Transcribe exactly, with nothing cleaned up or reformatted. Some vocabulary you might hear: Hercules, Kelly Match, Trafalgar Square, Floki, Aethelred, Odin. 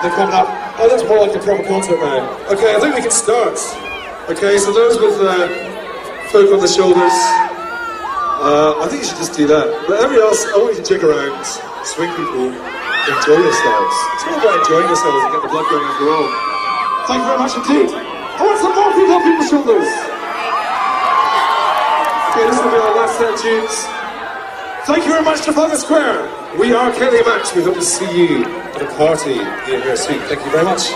They're coming up. That looks more like a proper concert, man. Okay, I think we can start. Okay, so those with uh, folk on the shoulders, uh, I think you should just do that. But everyone else, I want you to jig around, swing people, enjoy yourselves. It's all about enjoying yourselves and get the blood going after all. Thank you very much indeed. I want some more people on people's shoulders. Okay, this will be our last set of tunes. Thank you very much to Trafalgar Square. We are Kelly Match. We hope to see you at a party near here soon. Thank you very much.